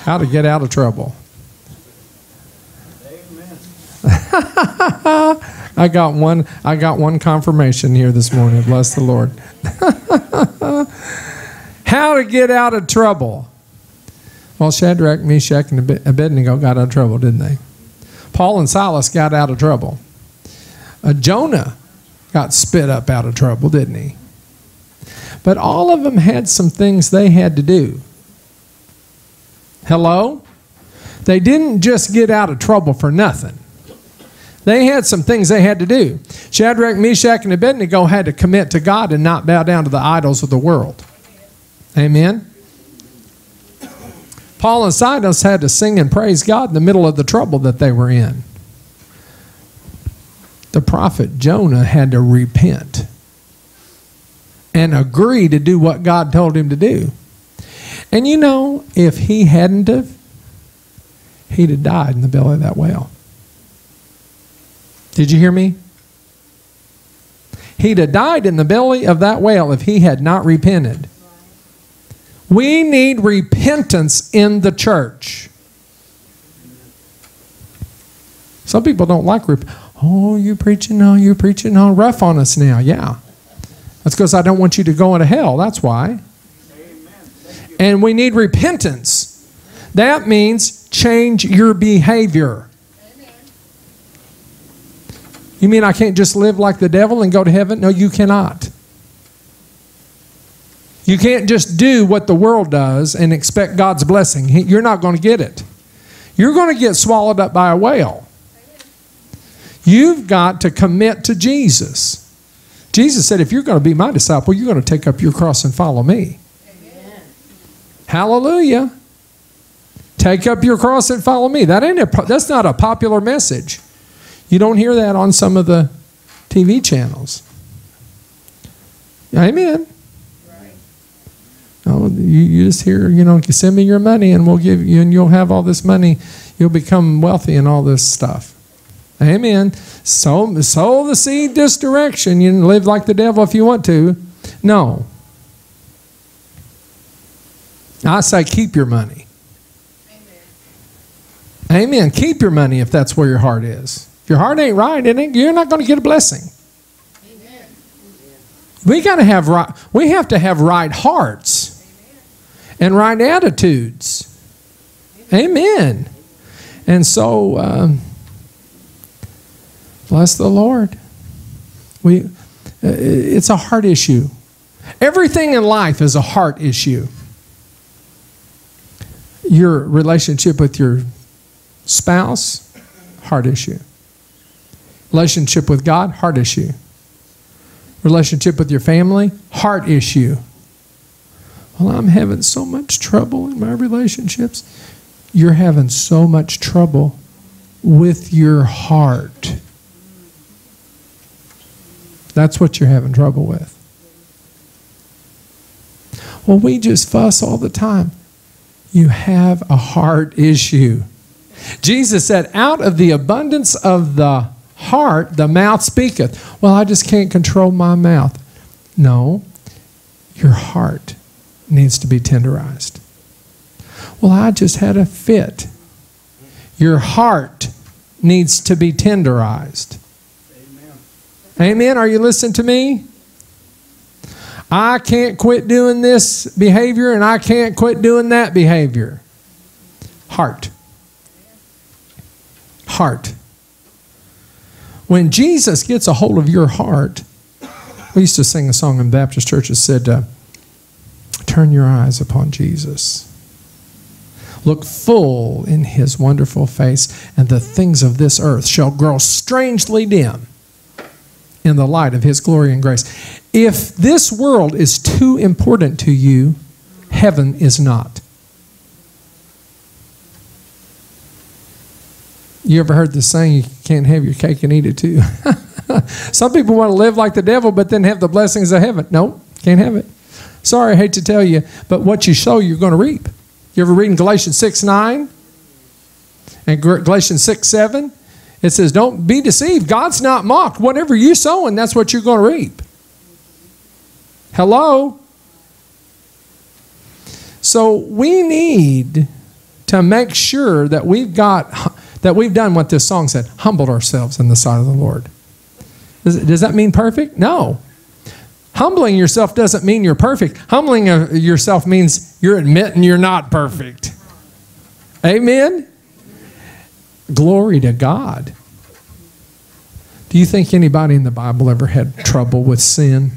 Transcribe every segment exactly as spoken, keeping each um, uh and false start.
How to get out of trouble. Amen. I got one. I got one confirmation here this morning. Bless the Lord. How to get out of trouble. Well, Shadrach, Meshach, and Abednego got out of trouble, didn't they? Paul and Silas got out of trouble. Uh, Jonah got spit up out of trouble, didn't he? But all of them had some things they had to do. Hello? They didn't just get out of trouble for nothing. They had some things they had to do. Shadrach, Meshach, and Abednego had to commit to God and not bow down to the idols of the world. Amen? Paul and Silas had to sing and praise God in the middle of the trouble that they were in. The prophet Jonah had to repent and agree to do what God told him to do. And you know, if he hadn't have, he'd have died in the belly of that whale. Did you hear me? He'd have died in the belly of that whale if he had not repented. We need repentance in the church. Some people don't like repentance. Oh, you're preaching on, you're preaching on rough on us now. Yeah. That's because I don't want you to go into hell. That's why. And we need repentance. That means change your behavior. You mean I can't just live like the devil and go to heaven? No, you cannot. You can't just do what the world does and expect God's blessing. You're not going to get it. You're going to get swallowed up by a whale. You've got to commit to Jesus. Jesus said, if you're going to be my disciple, you're going to take up your cross and follow me. Amen. Hallelujah. Take up your cross and follow me. That ain't a, that's not a popular message. You don't hear that on some of the T V channels. Amen. No, you, you just hear, you know, send me your money and we'll give you, and you'll have all this money. You'll become wealthy and all this stuff. Amen. Sow, sow the seed this direction. You can live like the devil if you want to. No. I say keep your money. Amen. Amen. Keep your money if that's where your heart is. If your heart ain't right, it ain't, you're not going to get a blessing. Amen. We got to have right, we have to have right hearts. And right attitudes. Amen. And so, um, bless the Lord. We, uh, it's a heart issue. Everything in life is a heart issue. Your relationship with your spouse, heart issue. Relationship with God, heart issue. Relationship with your family, heart issue. Well, I'm having so much trouble in my relationships. You're having so much trouble with your heart. That's what you're having trouble with. Well, we just fuss all the time. You have a heart issue. Jesus said, out of the abundance of the heart, the mouth speaketh. Well, I just can't control my mouth. No, your heart needs to be tenderized. Well, I just had a fit. Your heart needs to be tenderized. Amen. Amen. Are you listening to me? I can't quit doing this behavior and I can't quit doing that behavior. Heart. Heart. When Jesus gets a hold of your heart, we used to sing a song in Baptist churches that said, uh, turn your eyes upon Jesus. Look full in his wonderful face, and the things of this earth shall grow strangely dim in the light of his glory and grace. If this world is too important to you, heaven is not. You ever heard the saying, you can't have your cake and eat it too? Some people want to live like the devil, but then have the blessings of heaven. No, can't have it. Sorry, I hate to tell you, but what you sow, you're going to reap. You ever read in Galatians six nine? And Galatians six seven? It says, don't be deceived. God's not mocked. Whatever you sow, and that's what you're going to reap. Hello? So we need to make sure that we've got, that we've done what this song said, humbled ourselves in the sight of the Lord. Does, does that mean perfect? No. Humbling yourself doesn't mean you're perfect. Humbling yourself means you're admitting you're not perfect. Amen? Glory to God. Do you think anybody in the Bible ever had trouble with sin?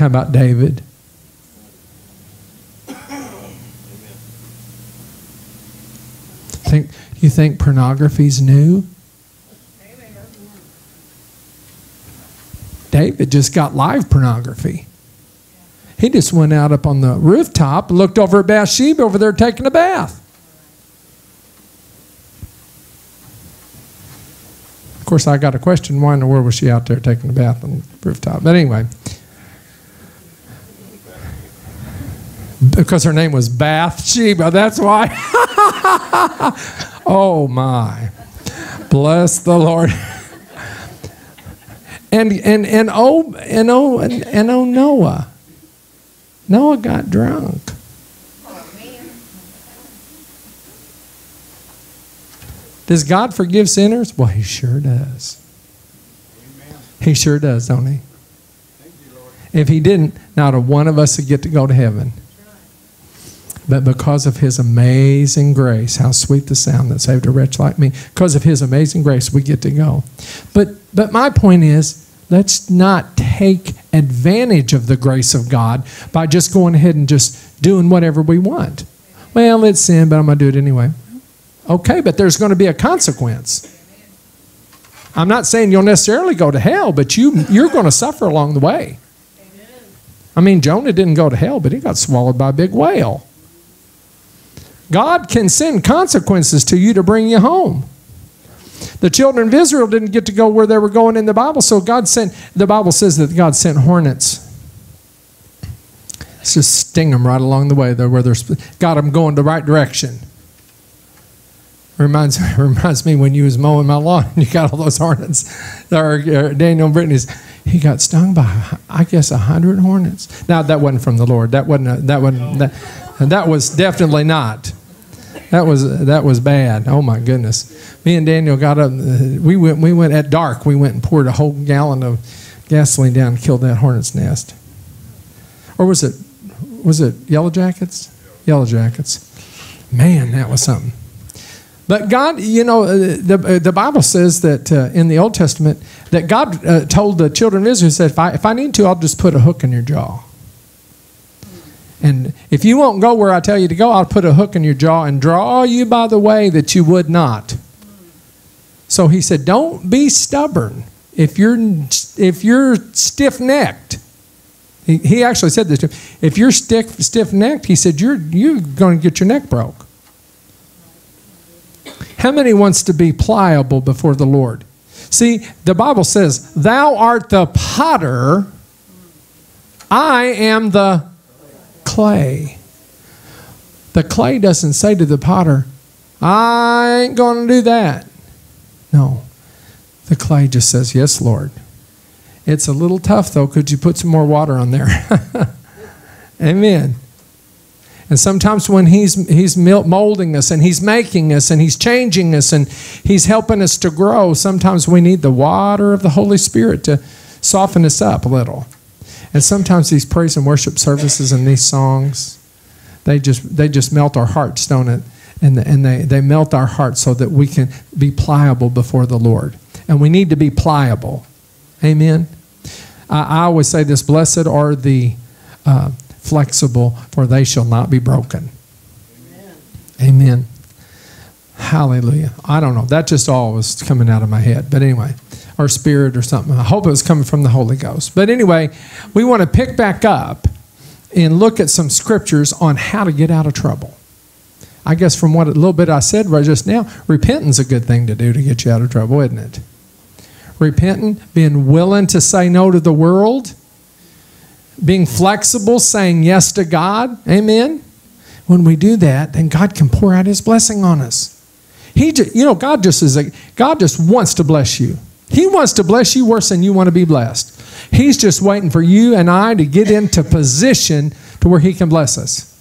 How about David? Think, you think pornography's new? David just got live pornography. He just went out up on the rooftop, looked over at Bathsheba over there taking a bath. Of course, I got a question. Why in the world was she out there taking a bath on the rooftop? But anyway, because her name was Bathsheba, that's why. Oh, my. Bless the Lord. And and and oh and oh and, and oh Noah. Noah got drunk. Does God forgive sinners? Well, He sure does. He sure does, don't He? If He didn't, not a one of us would get to go to heaven. But because of His amazing grace, how sweet the sound that saved a wretch like me. Because of His amazing grace, we get to go. But but my point is, let's not take advantage of the grace of God by just going ahead and just doing whatever we want. Well, it's sin, but I'm going to do it anyway. Okay, but there's going to be a consequence. I'm not saying you'll necessarily go to hell, but you, you're going to suffer along the way. I mean, Jonah didn't go to hell, but he got swallowed by a big whale. God can send consequences to you to bring you home. The children of Israel didn't get to go where they were going in the Bible, so God sent, the Bible says that God sent hornets. Let's just sting them right along the way, though, where they're, got them going the right direction. Reminds, reminds me when you was mowing my lawn and you got all those hornets. Or, or Daniel and Brittany's, he got stung by, I guess, a hundred hornets. Now, that wasn't from the Lord. That wasn't, a, that wasn't, that, that was definitely not. That was that was bad. Oh my goodness! Me and Daniel got up. We went. We went at dark. We went and poured a whole gallon of gasoline down and killed that hornet's nest. Or was it was it yellow jackets? Yellow jackets. Man, that was something. But God, you know, the the Bible says that uh, in the Old Testament that God uh, told the children of Israel, He said, if I if I need to, I'll just put a hook in your jaw. And if you won't go where I tell you to go, I'll put a hook in your jaw and draw you by the way that you would not. So He said, don't be stubborn. If you're, if you're stiff-necked, he, he actually said this to him. If you're stiff, stiff-necked, He said, you're, you're going to get your neck broke. How many wants to be pliable before the Lord? See, the Bible says, thou art the potter, I am the clay. The clay doesn't say to the potter, I ain't going to do that. No. The clay just says, yes, Lord. It's a little tough, though. Could you put some more water on there? Amen. And sometimes when he's, he's molding us and He's making us and He's changing us and He's helping us to grow, sometimes we need the water of the Holy Spirit to soften us up a little. And sometimes these praise and worship services and these songs, they just they just melt our hearts, don't it? And and they, they melt our hearts so that we can be pliable before the Lord. And we need to be pliable. Amen? I, I always say this, blessed are the uh, flexible, for they shall not be broken. Amen. Amen. Hallelujah. I don't know. That just all was coming out of my head. But anyway. Or spirit or something. I hope it was coming from the Holy Ghost. But anyway, we want to pick back up and look at some scriptures on how to get out of trouble. I guess from what a little bit I said right just now, repenting's a good thing to do to get you out of trouble, isn't it? Repenting, being willing to say no to the world, being flexible, saying yes to God. Amen? When we do that, then God can pour out His blessing on us. He, just, you know, God just is a, God just wants to bless you. He wants to bless you worse than you want to be blessed. He's just waiting for you and I to get into position to where He can bless us.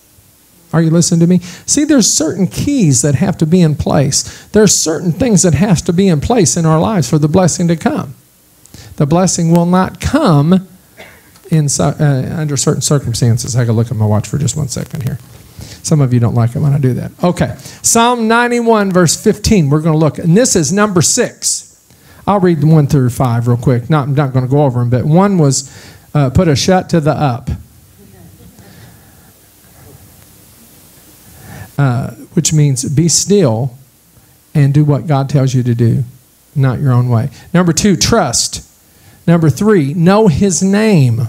Are you listening to me? See, there's certain keys that have to be in place. There's certain things that have to be in place in our lives for the blessing to come. The blessing will not come in, uh, under certain circumstances. I can look at my watch for just one second here. Some of you don't like it when I do that. Okay, Psalm ninety-one, verse fifteen, we're going to look. And this is number six. I'll read one through five real quick. Not, I'm not going to go over them, but one was uh, put a shut to the up, uh, which means be still and do what God tells you to do, not your own way. Number two, trust. Number three, know his name.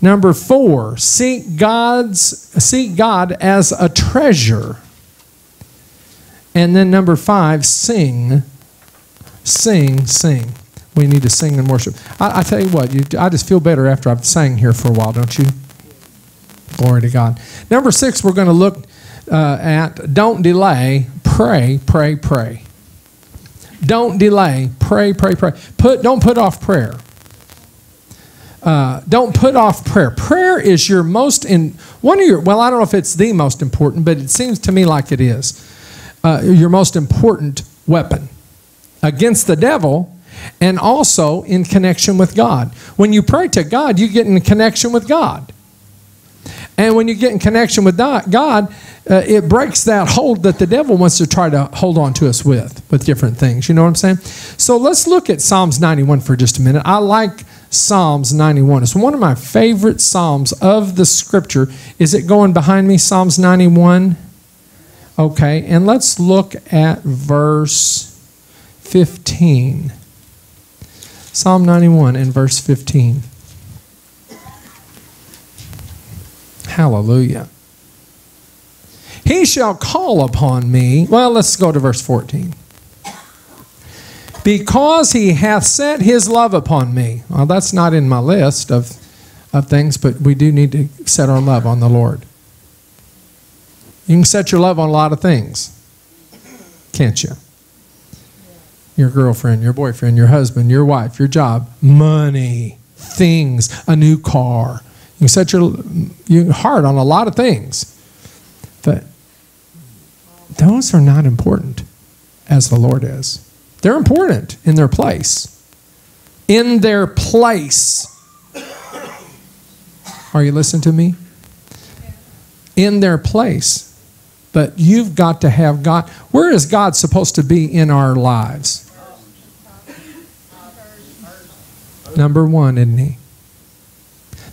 Number four, seek God's seek God as a treasure. And then number five, sing, sing, sing. We need to sing and worship. I, I tell you what, you, I just feel better after I've sang here for a while, don't you? Glory to God. Number six, we're going to look uh, at don't delay, pray, pray, pray. Don't delay, pray, pray, pray. Put, don't put off prayer. Uh, don't put off prayer. Prayer is your most, in, one of your, well, I don't know if it's the most important, but it seems to me like it is, uh, your most important weapon against the devil and also in connection with God. When you pray to God, you get in connection with God. And when you get in connection with God, uh, it breaks that hold that the devil wants to try to hold on to us with, with different things. You know what I'm saying? So let's look at Psalms ninety-one for just a minute. I like Psalms ninety-one. It's one of my favorite Psalms of the Scripture. Is it going behind me, Psalms ninety-one? Okay, and let's look at verse fifteen. Psalm ninety-one and verse fifteen. Hallelujah. He shall call upon me. Well, let's go to verse fourteen. Because he hath set his love upon me. Well, that's not in my list of, of things, but we do need to set our love on the Lord. You can set your love on a lot of things, can't you? Your girlfriend, your boyfriend, your husband, your wife, your job, money, things, a new car. You can set your, your heart on a lot of things. But those are not important as the Lord is. They're important in their place. In their place. Are you listening to me? In their place. But you've got to have God. Where is God supposed to be in our lives? Number one, isn't he?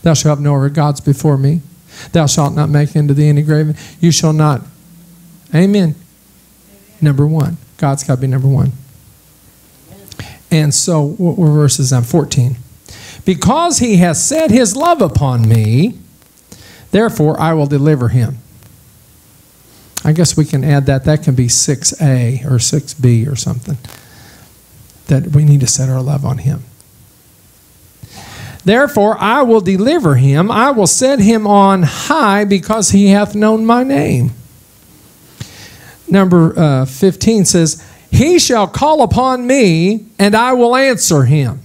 Thou shalt have no other gods before me. Thou shalt not make unto thee any graven. You shall not. Amen. Amen. Number one. God's got to be number one. And so, what were verses on? fourteen. Because he has set his love upon me, therefore I will deliver him. I guess we can add that. That can be six A or six B or something. That we need to set our love on him. Therefore I will deliver him. I will set him on high because he hath known my name. Number uh, fifteen says, he shall call upon me, and I will answer him.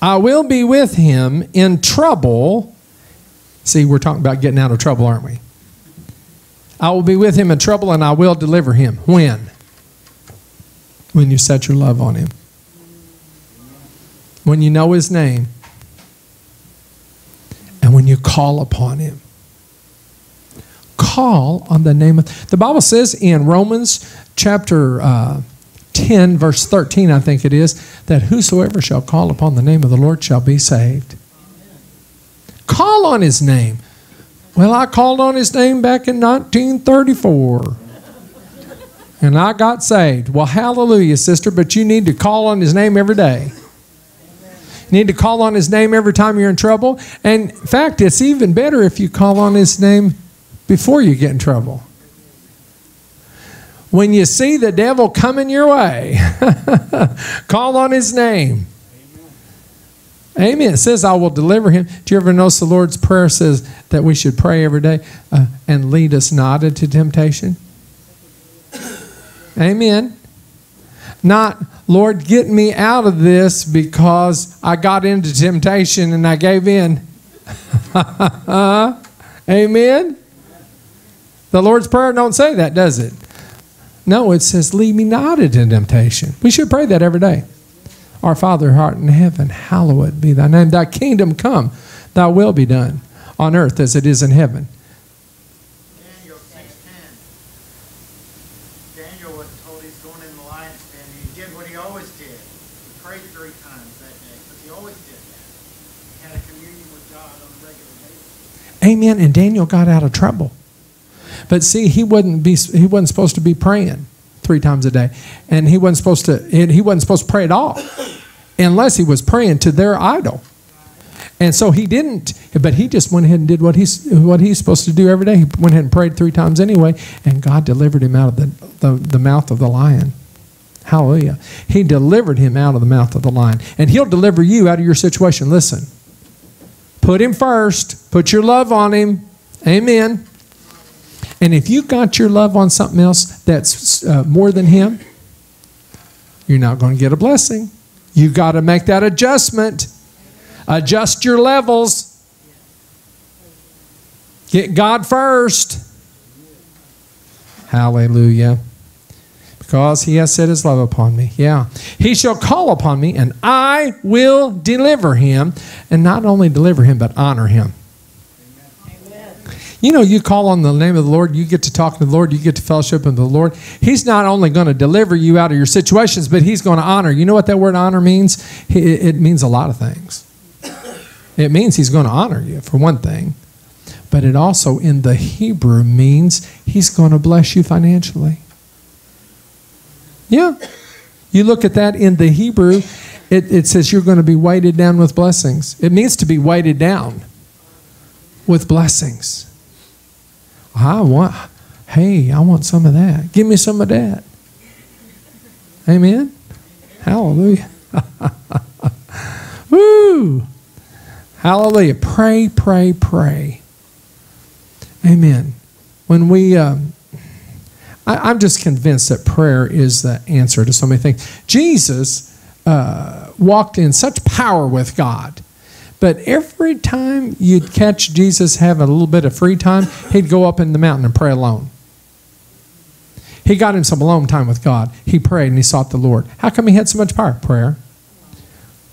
I will be with him in trouble. See, we're talking about getting out of trouble, aren't we? I will be with him in trouble, and I will deliver him. When? When you set your love on him. When you know his name. And when you call upon him. Call on the name of... The Bible says in Romans chapter uh, ten, verse thirteen, I think it is, that whosoever shall call upon the name of the Lord shall be saved. Call on his name. Well, I called on his name back in nineteen thirty-four. And I got saved. Well, hallelujah, sister, but you need to call on his name every day. You need to call on his name every time you're in trouble. And in fact, it's even better if you call on his name before you get in trouble. When you see the devil coming your way, call on his name. Amen. Amen. It says, I will deliver him. Do you ever notice the Lord's Prayer says that we should pray every day uh, and lead us not into temptation? Amen. Not, Lord, get me out of this because I got into temptation and I gave in. Amen? The Lord's Prayer don't say that, does it? No, it says, lead me not into temptation. We should pray that every day. Our Father who art in heaven, hallowed be thy name. Thy kingdom come, thy will be done on earth as it is in heaven. Daniel six ten. Daniel was told he's going in the lion's den. He did what he always did. He prayed three times that day, but he always did that. He had a communion with God on a regular basis. Amen. And Daniel got out of trouble. But see, he wouldn't be, he wasn't supposed to be praying three times a day. And he wasn't supposed to, he wasn't supposed to pray at all unless he was praying to their idol. And so he didn't, but he just went ahead and did what he's, what he's supposed to do every day. He went ahead and prayed three times anyway, and God delivered him out of the, the, the mouth of the lion. Hallelujah. He delivered him out of the mouth of the lion. And he'll deliver you out of your situation. Listen, put him first. Put your love on him. Amen. And if you got your love on something else that's uh, more than him, you're not going to get a blessing. You got to make that adjustment. Adjust your levels. Get God first. Hallelujah. Because he has set his love upon me. Yeah. He shall call upon me, and I will deliver him. And not only deliver him, but honor him. You know, you call on the name of the Lord, you get to talk to the Lord, you get to fellowship with the Lord. He's not only going to deliver you out of your situations, but he's going to honor. You know what that word honor means? It means a lot of things. It means he's going to honor you, for one thing. But it also, in the Hebrew, means he's going to bless you financially. Yeah. You look at that in the Hebrew, it, it says you're going to be weighted down with blessings. It means to be weighted down with blessings. I want, hey, I want some of that. Give me some of that. Amen? Hallelujah. Woo! Hallelujah. Pray, pray, pray. Amen. When we, um, I, I'm just convinced that prayer is the answer to so many things. Jesus uh, walked in such power with God. But every time you'd catch Jesus having a little bit of free time, he'd go up in the mountain and pray alone. He got him some alone time with God. He prayed and he sought the Lord. How come he had so much power? Prayer.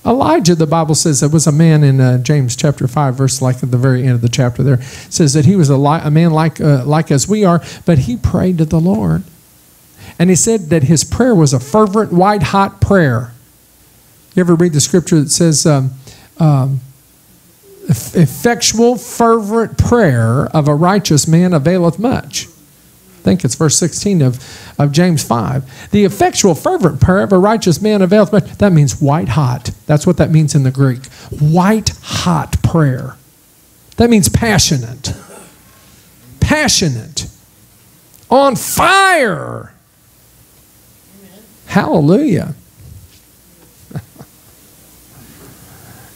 Elijah, the Bible says, there was a man in uh, James chapter five, verse like at the very end of the chapter there, says that he was a, li a man like, uh, like as we are, but he prayed to the Lord. And he said that his prayer was a fervent, white-hot prayer. You ever read the scripture that says... Um, um, effectual, fervent prayer of a righteous man availeth much. I think it's verse sixteen of, of James five. The effectual, fervent prayer of a righteous man availeth much. That means white hot. That's what that means in the Greek. White hot prayer. That means passionate. Passionate. On fire. Amen. Hallelujah.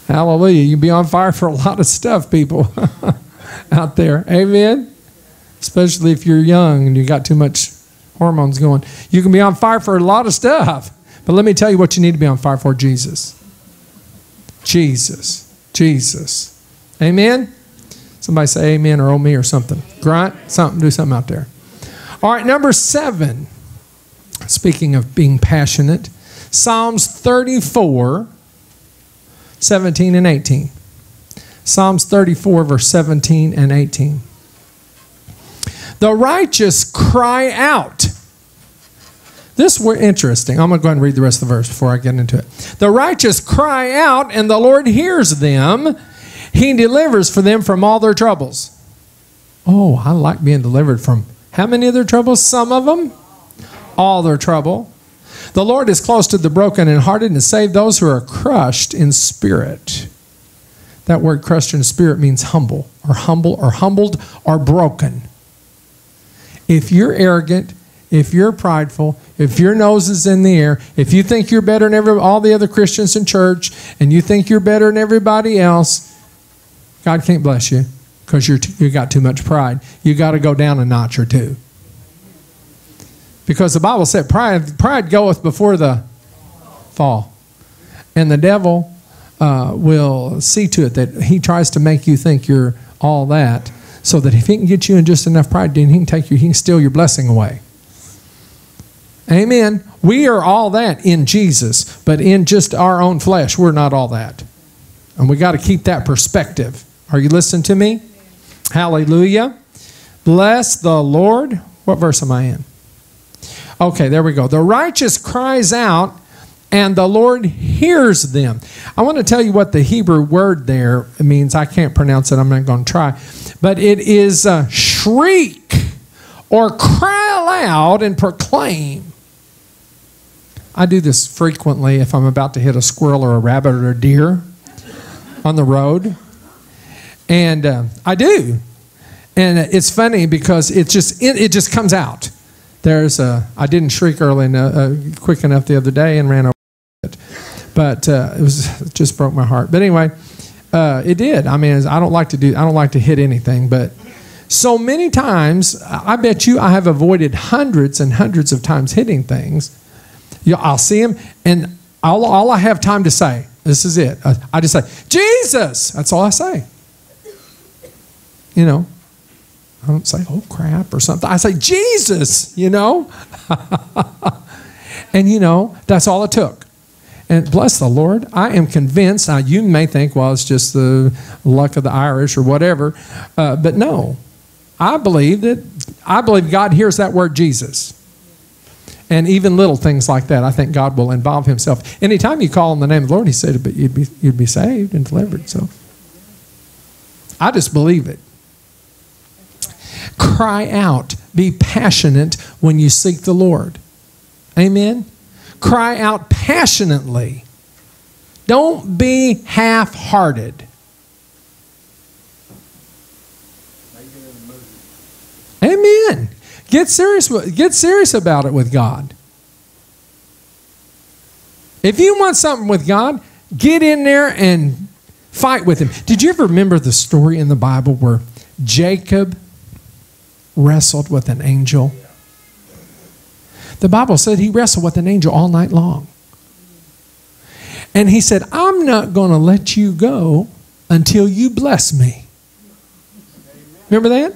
Hallelujah. You can be on fire for a lot of stuff, people, out there. Amen? Especially if you're young and you got too much hormones going. You can be on fire for a lot of stuff. But let me tell you what you need to be on fire for, Jesus. Jesus. Jesus. Amen? Somebody say amen or oh me or something. Grunt, something, do something out there. All right, number seven. Speaking of being passionate, Psalms thirty-four, seventeen and eighteen. Psalms thirty-four, verse seventeen and eighteen. The righteous cry out. This were interesting. I'm going to go ahead and read the rest of the verse before I get into it. The righteous cry out, and the Lord hears them. He delivers for them from all their troubles. Oh, I like being delivered from how many of their troubles? Some of them? All their trouble. The Lord is close to the broken and hearted and save those who are crushed in spirit. That word crushed in spirit means humble or humble or humbled or broken. If you're arrogant, if you're prideful, if your nose is in the air, if you think you're better than every, all the other Christians in church and you think you're better than everybody else, God can't bless you because you're you got too much pride. You got to go down a notch or two. Because the Bible said pride, pride goeth before the fall. And the devil uh, will see to it that he tries to make you think you're all that so that if he can get you in just enough pride, then he can take you, he can steal your blessing away. Amen. We are all that in Jesus, but in just our own flesh, we're not all that. And we got to keep that perspective. Are you listening to me? Hallelujah. Bless the Lord. What verse am I in? Okay, there we go. The righteous cries out, and the Lord hears them. I want to tell you what the Hebrew word there means. I can't pronounce it. I'm not going to try. But it is a shriek or cry aloud and proclaim. I do this frequently if I'm about to hit a squirrel or a rabbit or a deer on the road. And uh, I do. And it's funny because it just, it, it just comes out. There's a, I didn't shriek early enough, uh, quick enough the other day and ran over it, but uh, it was it just broke my heart. But anyway, uh, it did. I mean, was, I don't like to do, I don't like to hit anything, but so many times, I bet you I have avoided hundreds and hundreds of times hitting things. You know, I'll see them, and I'll, all I have time to say, this is it. I, I just say, Jesus. That's all I say. You know. I don't say, oh, crap, or something. I say, Jesus, you know. And, you know, that's all it took. And bless the Lord, I am convinced. Now, you may think, well, it's just the luck of the Irish or whatever. Uh, but no, I believe that, I believe God hears that word Jesus. And even little things like that, I think God will involve himself. Anytime you call on the name of the Lord, he said, but you'd be, you'd be saved and delivered. So I just believe it. Cry out. Be passionate when you seek the Lord. Amen? Cry out passionately. Don't be half-hearted. Amen. Get serious, get serious about it with God. If you want something with God, get in there and fight with him. Did you ever remember the story in the Bible where Jacob wrestled with an angel? The Bible said he wrestled with an angel all night long. And he said, I'm not going to let you go until you bless me. Remember that?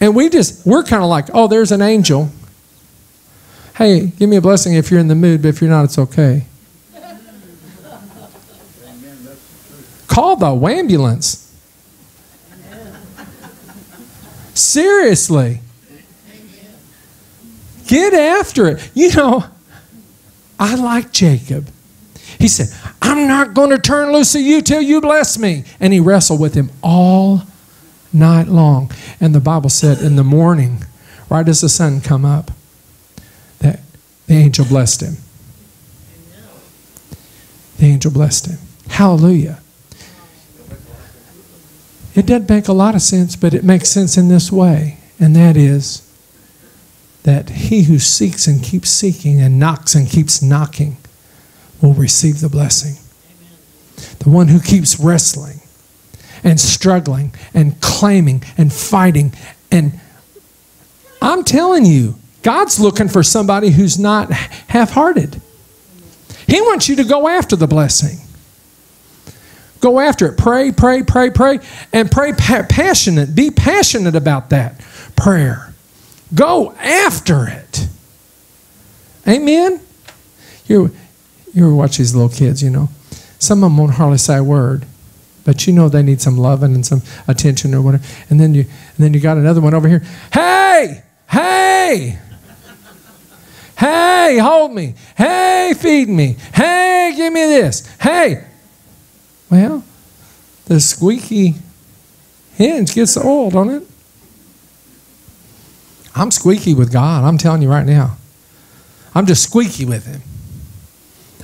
And we just, we're kind of like, oh, there's an angel. Hey, give me a blessing if you're in the mood, but if you're not, it's okay. Call the wambulance. Seriously. Get after it. You know, I like Jacob. He said, I'm not going to turn loose of you till you bless me. And he wrestled with him all night long. And the Bible said in the morning, right as the sun come up, that the angel blessed him. The angel blessed him. Hallelujah. It doesn't make a lot of sense, but it makes sense in this way, and that is that he who seeks and keeps seeking and knocks and keeps knocking will receive the blessing. Amen. The one who keeps wrestling and struggling and claiming and fighting, and I'm telling you, God's looking for somebody who's not half-hearted. He wants you to go after the blessing. Go after it. Pray, pray, pray, pray. And pray pa- passionate. Be passionate about that prayer. Go after it. Amen? You, you watch these little kids, you know. Some of them won't hardly say a word. But you know they need some loving and some attention or whatever. And then you, and then you got another one over here. Hey! Hey! Hey, hold me. Hey, feed me. Hey, give me this. Hey! Well, the squeaky hinge gets the oil, don't it? I'm squeaky with God. I'm telling you right now. I'm just squeaky with him.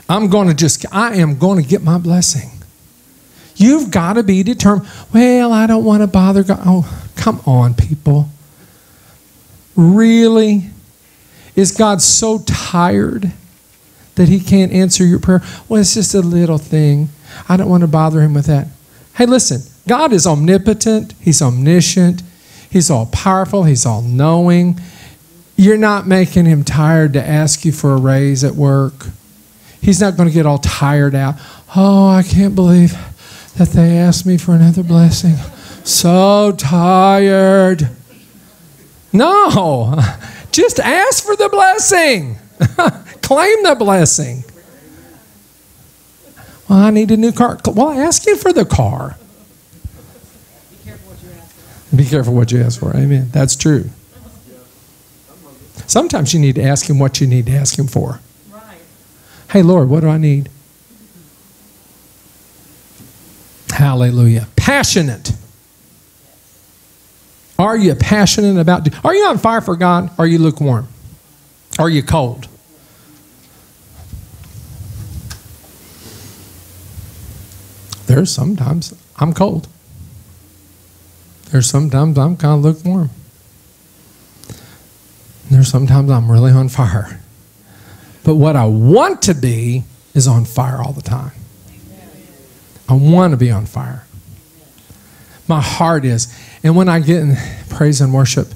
I'm going to just, I am going to get my blessing. You've got to be determined. Well, I don't want to bother God. Oh, come on, people. Really? Is God so tired that he can't answer your prayer? Well, it's just a little thing. I don't want to bother him with that. Hey, listen, God is omnipotent. He's omniscient. He's all-powerful. He's all-knowing. You're not making him tired to ask you for a raise at work. He's not going to get all tired out. Oh, I can't believe that they asked me for another blessing. So tired. No, just ask for the blessing. Claim the blessing. Well, I need a new car. Well, ask you for the car. Be careful what you ask for. Be careful what you ask for. Amen. That's true. Sometimes you need to ask him what you need to ask him for. Right. Hey, Lord, what do I need? Hallelujah. Passionate. Are you passionate about? Are you on fire for God? Are you lukewarm? Are you cold? There's sometimes I'm cold. There's sometimes I'm kind of lukewarm. There's sometimes I'm really on fire. But what I want to be is on fire all the time. I want to be on fire. My heart is. And when I get in praise and worship,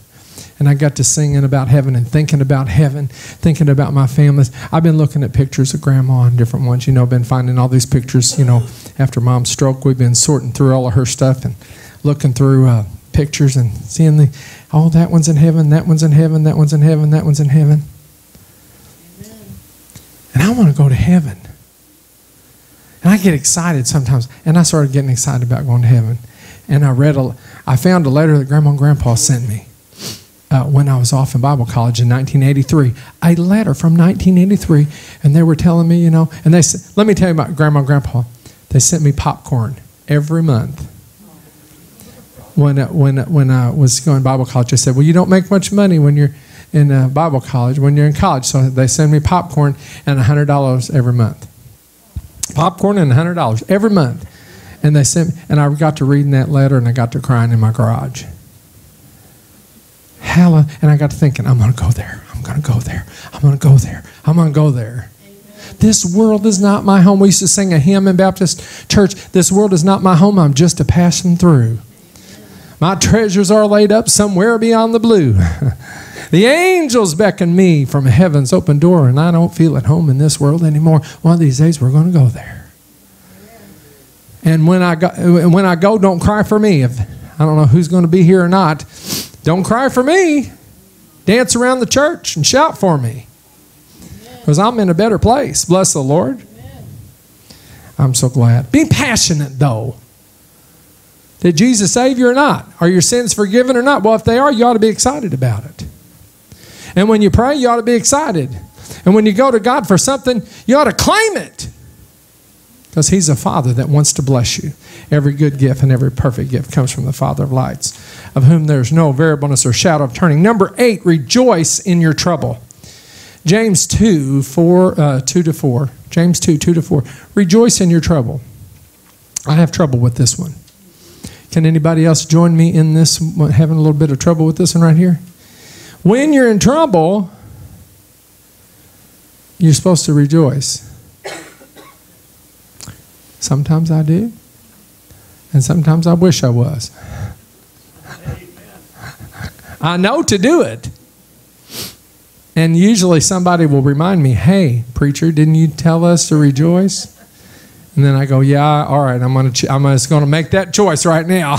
and I got to singing about heaven and thinking about heaven, thinking about my families. I've been looking at pictures of Grandma and different ones. You know, I've been finding all these pictures. You know, after Mom's stroke, we've been sorting through all of her stuff and looking through uh, pictures and seeing the, oh, that one's in heaven, that one's in heaven, that one's in heaven, that one's in heaven. Amen. And I want to go to heaven. And I get excited sometimes. And I started getting excited about going to heaven. And I read, a, I found a letter that Grandma and Grandpa sent me. Uh, when I was off in Bible college in nineteen eighty-three, a letter from nineteen eighty-three, and they were telling me, you know, and they said, let me tell you about Grandma and Grandpa. They sent me popcorn every month. When, when, when I was going to Bible college, I said, well, you don't make much money when you're in uh, Bible college, when you're in college. So they send me popcorn and one hundred dollars every month. Popcorn and one hundred dollars every month. And they sent me, and I got to reading that letter, and I got to crying in my garage. Hallelujah. And I got to thinking, I'm going to go there. I'm going to go there. I'm going to go there. I'm going to go there. Amen. This world is not my home. We used to sing a hymn in Baptist church. This world is not my home. I'm just a passing through. Amen. My treasures are laid up somewhere beyond the blue. The angels beckon me from heaven's open door, and I don't feel at home in this world anymore. One of these days, we're going to go there. Amen. And when I go, when I go, don't cry for me. If I don't know who's going to be here or not. Don't cry for me. Dance around the church and shout for me. Because I'm in a better place. Bless the Lord. Amen. I'm so glad. Be passionate, though. Did Jesus save you or not? Are your sins forgiven or not? Well, if they are, you ought to be excited about it. And when you pray, you ought to be excited. And when you go to God for something, you ought to claim it. Because he's a father that wants to bless you. Every good gift and every perfect gift comes from the Father of lights, of whom there's no variableness or shadow of turning. Number eight, rejoice in your trouble. James two, four, uh, two to four. James two, two to four. Rejoice in your trouble. I have trouble with this one. Can anybody else join me in this, having a little bit of trouble with this one right here? When you're in trouble, you're supposed to rejoice. Sometimes I do, and sometimes I wish I was. I know to do it. And usually somebody will remind me, hey, preacher, didn't you tell us to rejoice? And then I go, yeah, all right, I'm gonna I'm just going to make that choice right now.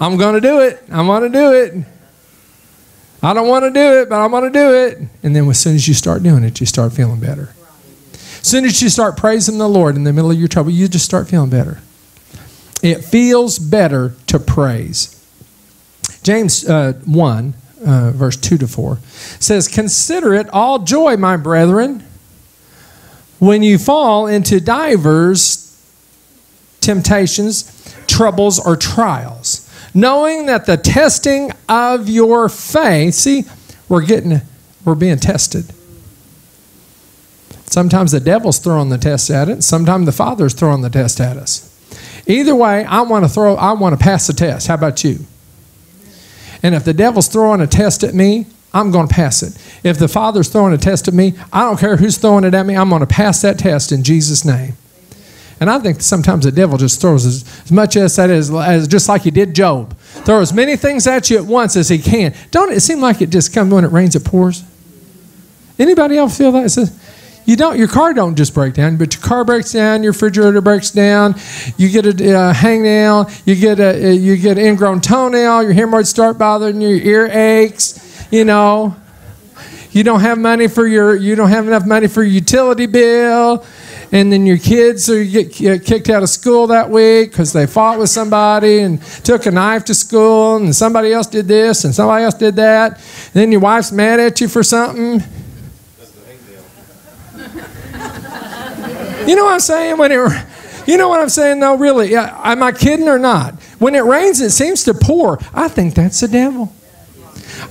I'm going to do it. I'm going to do it. I don't want to do it, but I'm going to do it. And then as soon as you start doing it, you start feeling better. As soon as you start praising the Lord in the middle of your trouble, you just start feeling better. It feels better to praise. James uh, one, uh, verse two to four, says, consider it all joy, my brethren, when you fall into divers temptations, troubles, or trials, knowing that the testing of your faith, see, we're getting, we're being tested. Sometimes the devil's throwing the test at it. Sometimes the Father's throwing the test at us. Either way, I want to throw. I want to pass the test. How about you? And if the devil's throwing a test at me, I'm going to pass it. If the Father's throwing a test at me, I don't care who's throwing it at me. I'm going to pass that test in Jesus' name. And I think sometimes the devil just throws as, as much as that is, as just like he did Job. Throw as many things at you at once as he can. Don't it seem like it just comes when it rains, it pours? Anybody else feel that? It says, you don't, your car don't just break down, but your car breaks down, your refrigerator breaks down, you get a uh, hangnail, you get a, a you get an ingrown toenail, your hemorrhoids start bothering you, your ear aches, you know. You don't have money for your, you don't have enough money for your utility bill, and then your kids, so you get kicked out of school that week because they fought with somebody and took a knife to school, and somebody else did this and somebody else did that. And then your wife's mad at you for something. You know what I'm saying? When it, you know what I'm saying? No, really. Am I kidding or not? When it rains, it seems to pour. I think that's the devil.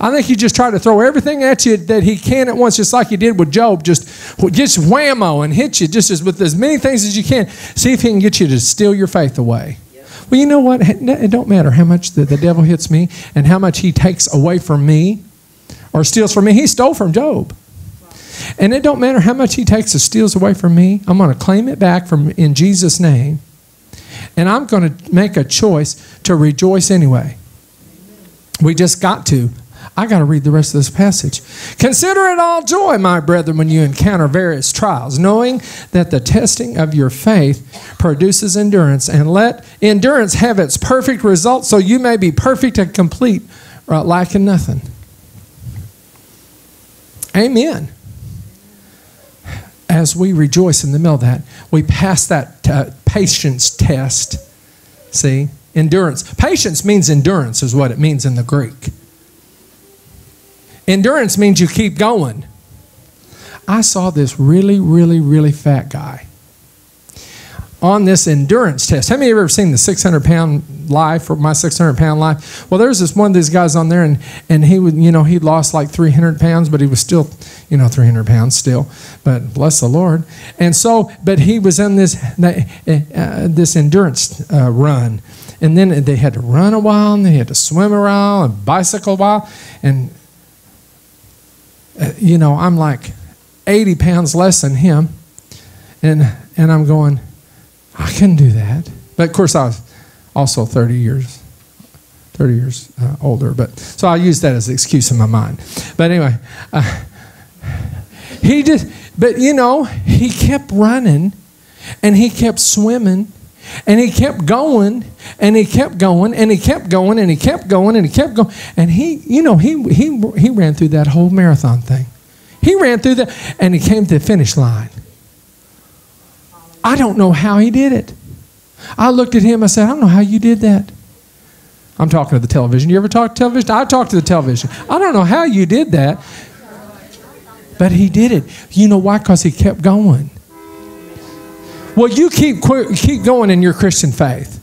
I think he just tried to throw everything at you that he can at once, just like he did with Job. Just, just whammo and hit you just as, with as many things as you can. See if he can get you to steal your faith away. Yep. Well, you know what? It don't matter how much the, the devil hits me and how much he takes away from me or steals from me. He stole from Job. Wow. And it don't matter how much he takes or steals away from me. I'm going to claim it back from in Jesus' name. And I'm going to make a choice to rejoice anyway. Amen. We just got to. I got to read the rest of this passage. Consider it all joy, my brethren, when you encounter various trials, knowing that the testing of your faith produces endurance, and let endurance have its perfect result, so you may be perfect and complete, uh, lacking nothing. Amen. As we rejoice in the middle of that, we pass that uh, patience test. See? Endurance. Patience means endurance is what it means in the Greek. Endurance means you keep going. I saw this really, really, really fat guy on this endurance test. How many of you have ever seen the six hundred pound life or my six hundred pound life? Well, there's this one of these guys on there, and, and he would, you know, he lost like three hundred pounds, but he was still, you know, three hundred pounds still, but bless the Lord. And so, but he was in this, uh, this endurance uh, run, and then they had to run a while, and they had to swim a while, and bicycle a while, and Uh, you know, I'm like eighty pounds less than him, and and I'm going, I couldn't do that. But of course, I was also thirty years, thirty years uh, older. But so I used that as an excuse in my mind. But anyway, uh, he just, but you know, he kept running, and he kept swimming. And he kept going, and he kept going, and he kept going, and he kept going, and he kept going. And he, you know, he he he ran through that whole marathon thing. He ran through that, and he came to the finish line. I don't know how he did it. I looked at him, I said, I don't know how you did that. I'm talking to the television. You ever talk to television? I talk to the television. I don't know how you did that. But he did it. You know why? Because he kept going. Well, you keep keep going in your Christian faith.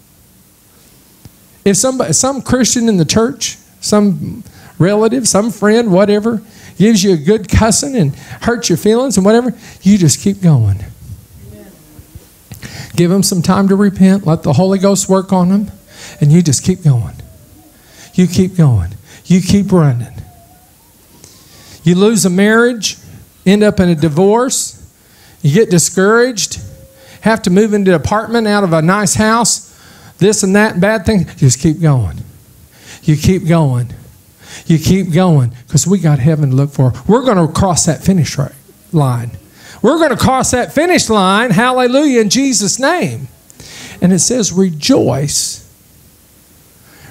If somebody, some Christian in the church, some relative, some friend, whatever, gives you a good cussing and hurts your feelings and whatever, you just keep going. Amen. Give them some time to repent. Let the Holy Ghost work on them. And you just keep going. You keep going. You keep running. You lose a marriage, end up in a divorce, you get discouraged, have to move into an apartment out of a nice house, this and that, bad thing. Just keep going. You keep going. You keep going, because we got heaven to look for. We're going to cross that finish line. We're going to cross that finish line, hallelujah, in Jesus' name. And it says rejoice.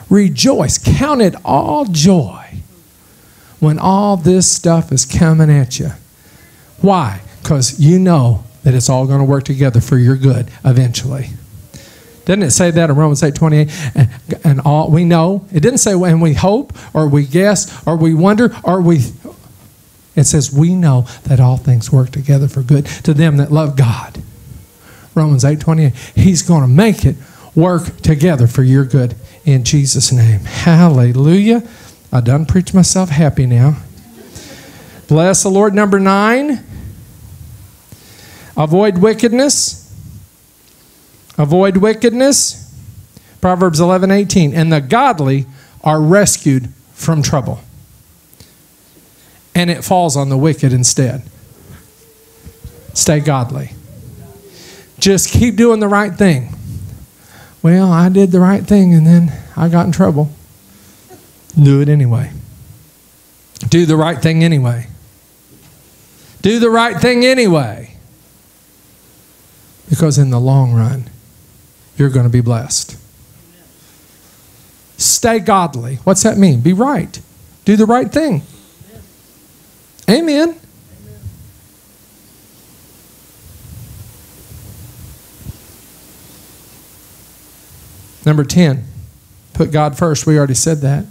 Rejoice. Count it all joy when all this stuff is coming at you. Why? Because you know that it's all going to work together for your good eventually. Doesn't it say that in Romans eight twenty-eight? And, and all we know, it didn't say when we hope or we guess or we wonder or we. It says we know that all things work together for good to them that love God. Romans eight twenty-eight. He's going to make it work together for your good in Jesus' name. Hallelujah. I done preached myself happy now. Bless the Lord. Number nine. Avoid wickedness. Avoid wickedness. Proverbs eleven eighteen. And the godly are rescued from trouble. And it falls on the wicked instead. Stay godly. Just keep doing the right thing. Well, I did the right thing and then I got in trouble. Do it anyway. Do the right thing anyway. Do the right thing anyway. Because in the long run, you're going to be blessed. Amen. Stay godly. What's that mean? Be right. Do the right thing. Amen. Amen. Amen. Number ten, put God first. We already said that.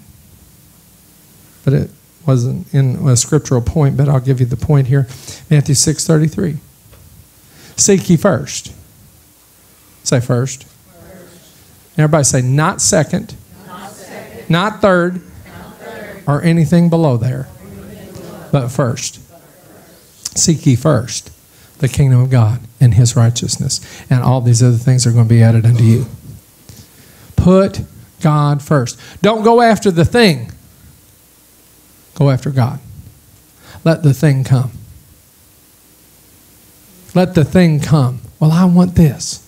But it wasn't in a scriptural point, but I'll give you the point here. Matthew six thirty-three. Seek ye first. Say first. First. Everybody say not second, not, second. Not, third, not third, or anything below there, anything below. But first. First. Seek ye first the kingdom of God and his righteousness, and all these other things are going to be added unto you. Put God first. Don't go after the thing. Go after God. Let the thing come. Let the thing come. Well, I want this.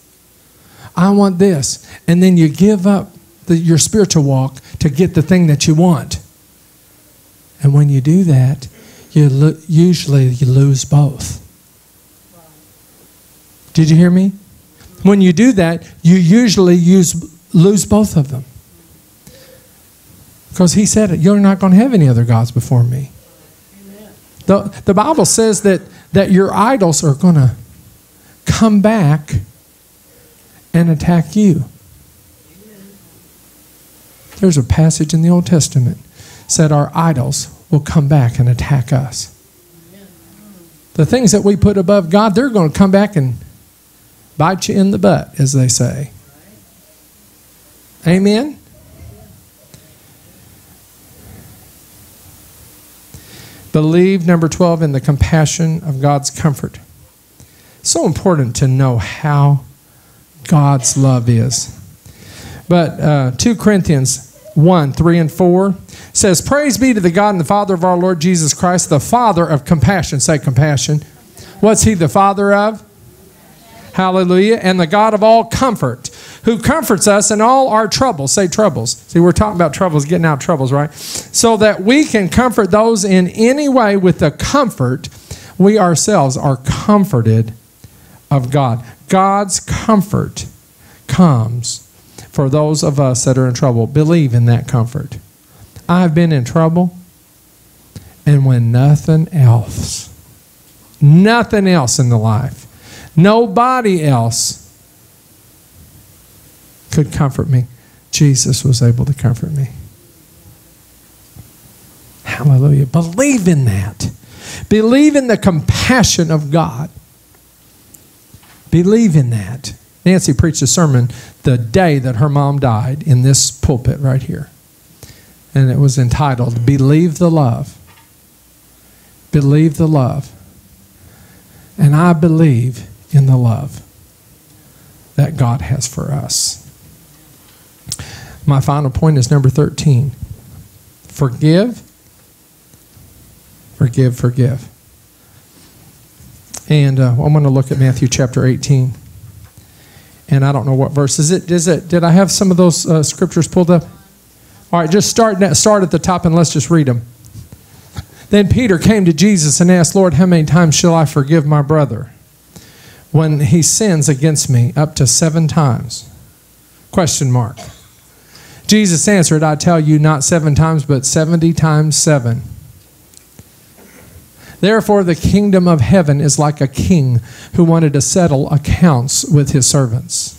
I want this. And then you give up the, your spiritual walk to get the thing that you want. And when you do that, you lo- usually you lose both. Did you hear me? When you do that, you usually use, lose both of them. Because he said, you're not going to have any other gods before me. Amen. The, the Bible says that that your idols are going to come back and attack you. There's a passage in the Old Testament said our idols will come back and attack us. The things that we put above God, they're going to come back and bite you in the butt, as they say. Amen? Believe, number twelve, in the compassion of God's comfort. So important to know how God's love is. But uh, two Corinthians one, three and four says, praise be to the God and the Father of our Lord Jesus Christ, the Father of compassion. Say compassion. What's he the Father of? Hallelujah. And the God of all comfort, who comforts us in all our troubles. Say troubles. See, we're talking about troubles, getting out of troubles, right? So that we can comfort those in any way with the comfort we ourselves are comforted of God. God's comfort comes for those of us that are in trouble. Believe in that comfort. I've been in trouble, and when nothing else, nothing else in the life, nobody else could comfort me, Jesus was able to comfort me. Hallelujah. Believe in that. Believe in the compassion of God. Believe in that. Nancy preached a sermon the day that her mom died in this pulpit right here. And it was entitled, Believe the Love. Believe the Love. And I believe in the love that God has for us. My final point is number thirteen. Forgive, forgive, forgive. And uh, I'm going to look at Matthew chapter eighteen. And I don't know what verse is it. Is it did I have some of those uh, scriptures pulled up? All right, just start, start at the top and let's just read them. Then Peter came to Jesus and asked, Lord, how many times shall I forgive my brother when he sins against me? Up to seven times? Question mark. Jesus answered, I tell you, not seven times, but seventy times seven. Therefore, the kingdom of heaven is like a king who wanted to settle accounts with his servants.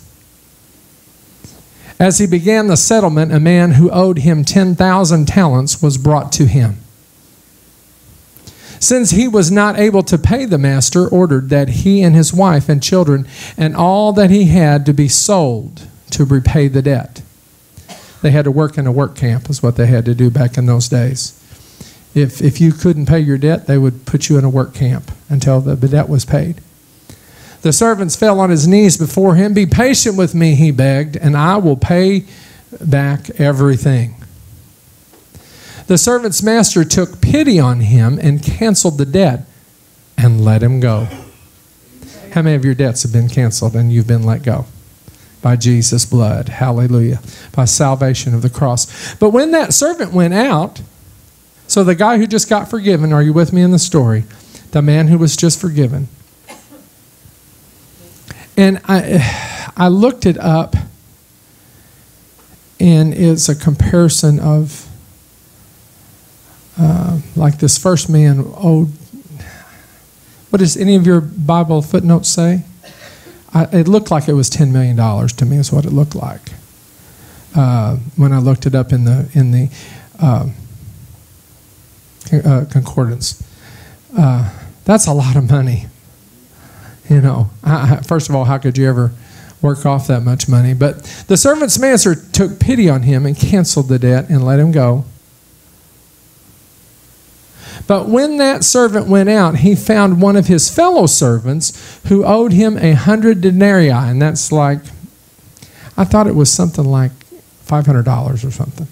As he began the settlement, a man who owed him ten thousand talents was brought to him. Since he was not able to pay, the master ordered that he and his wife and children and all that he had to be sold to repay the debt. They had to work in a work camp is what they had to do back in those days. If, if you couldn't pay your debt, they would put you in a work camp until the debt was paid. The servants fell on his knees before him. Be patient with me, he begged, and I will pay back everything. The servant's master took pity on him and canceled the debt and let him go. How many of your debts have been canceled and you've been let go? By Jesus' blood. Hallelujah. By salvation of the cross. But when that servant went out, so the guy who just got forgiven, are you with me in the story? The man who was just forgiven. And I, I looked it up, and it's a comparison of uh, like this first man. Oh, what does any of your Bible footnotes say? I, it looked like it was ten million dollars to me is what it looked like uh, when I looked it up in the in the uh, uh, concordance. Uh, that's a lot of money. You know, I, first of all, how could you ever work off that much money? But the servant's master took pity on him and canceled the debt and let him go. But when that servant went out, he found one of his fellow servants who owed him a hundred denarii. And that's like, I thought it was something like five hundred dollars or something.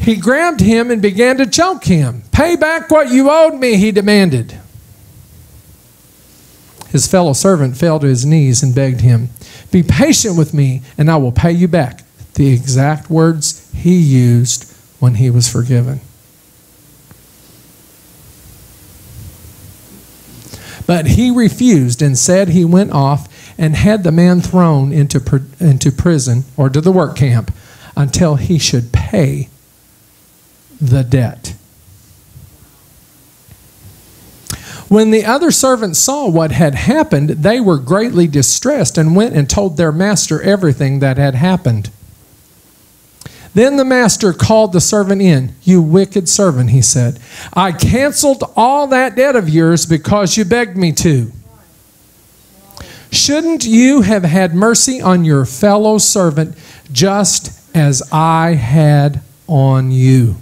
He grabbed him and began to choke him. Pay back what you owed me, he demanded. His fellow servant fell to his knees and begged him, be patient with me and I will pay you back. The exact words he used when he was forgiven. But he refused and said he went off and had the man thrown into, pr into prison or to the work camp until he should pay the debt. When the other servants saw what had happened, they were greatly distressed and went and told their master everything that had happened. Then the master called the servant in. You wicked servant, he said. I canceled all that debt of yours because you begged me to. Shouldn't you have had mercy on your fellow servant just as I had on you?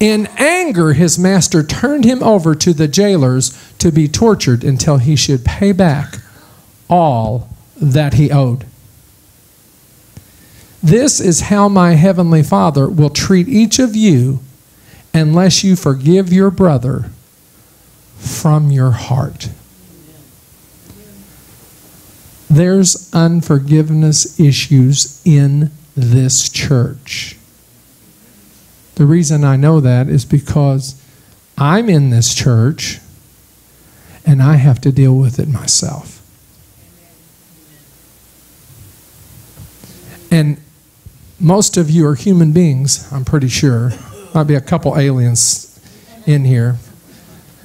In anger, his master turned him over to the jailers to be tortured until he should pay back all that he owed. This is how my heavenly Father will treat each of you unless you forgive your brother from your heart. There's unforgiveness issues in this church. The reason I know that is because I'm in this church and I have to deal with it myself. And most of you are human beings, I'm pretty sure. Might be a couple aliens in here.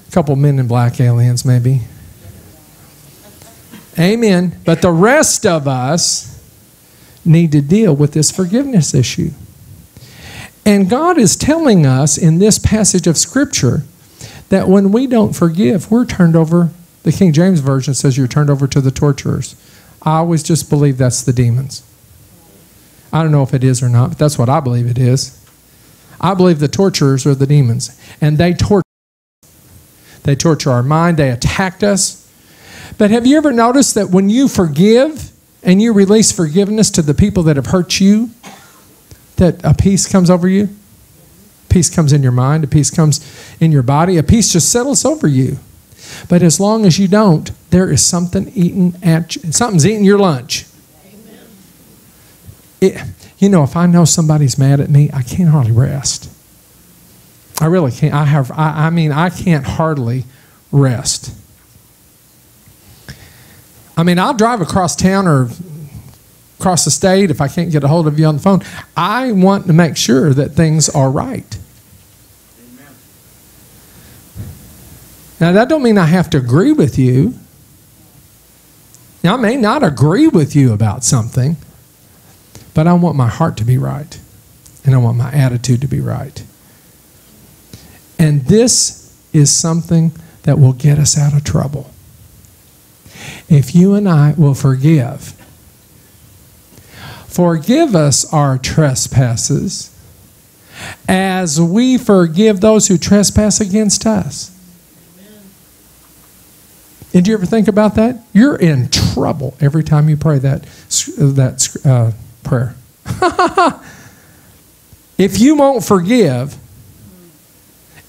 A couple men in black aliens, maybe. Amen. But the rest of us need to deal with this forgiveness issue. And God is telling us in this passage of Scripture that when we don't forgive, we're turned over. The King James Version says you're turned over to the torturers. I always just believe that's the demons. I don't know if it is or not, but that's what I believe it is. I believe the torturers are the demons. And they torture us. They torture our mind. They attacked us. But have you ever noticed that when you forgive and you release forgiveness to the people that have hurt you, that a peace comes over you? Peace comes in your mind. A peace comes in your body. A peace just settles over you. But as long as you don't, there is something eating at you. Something's eating your lunch. Amen. It, you know, if I know somebody's mad at me, I can't hardly rest. I really can't. I have. I, I mean, I can't hardly rest. I mean, I'll drive across town or across the state, if I can't get a hold of you on the phone, I want to make sure that things are right. Amen. Now, that don't mean I have to agree with you. Now, I may not agree with you about something, but I want my heart to be right, and I want my attitude to be right. And this is something that will get us out of trouble. If you and I will forgive, forgive us our trespasses as we forgive those who trespass against us. Amen. Did you ever think about that? You're in trouble every time you pray that, that uh, prayer. If you won't forgive,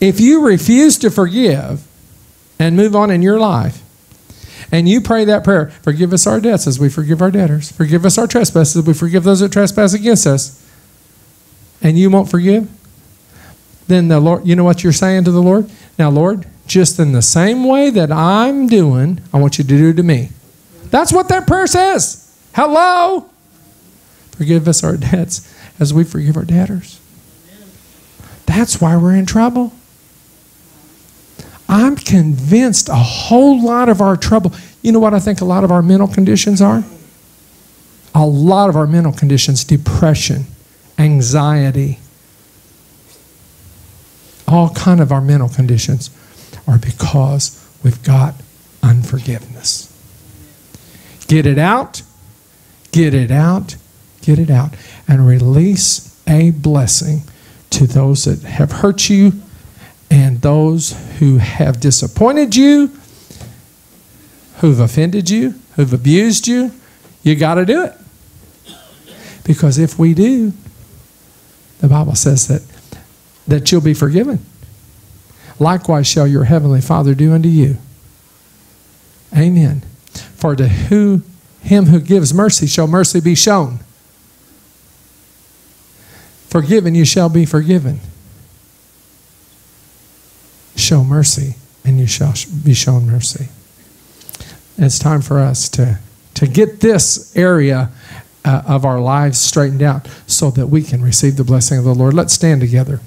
if you refuse to forgive and move on in your life, and you pray that prayer, forgive us our debts as we forgive our debtors. Forgive us our trespasses as we forgive those that trespass against us. And you won't forgive? Then the Lord, you know what you're saying to the Lord? Now, Lord, just in the same way that I'm doing, I want you to do to me. That's what that prayer says. Hello? Forgive us our debts as we forgive our debtors. That's why we're in trouble. I'm convinced a whole lot of our trouble, you know what I think a lot of our mental conditions are? A lot of our mental conditions, depression, anxiety, all kind of our mental conditions are because we've got unforgiveness. Get it out, get it out, get it out, and release a blessing to those that have hurt you and those who have disappointed you, who've offended you, who've abused you. You got to do it. Because if we do, the Bible says that, that you'll be forgiven. Likewise shall your heavenly Father do unto you. Amen. For to who, him who gives mercy shall mercy be shown. Forgiven you shall be forgiven. Show mercy and you shall be shown mercy. It's time for us to, to get this area Uh, of our lives straightened out so that we can receive the blessing of the Lord. Let's stand together.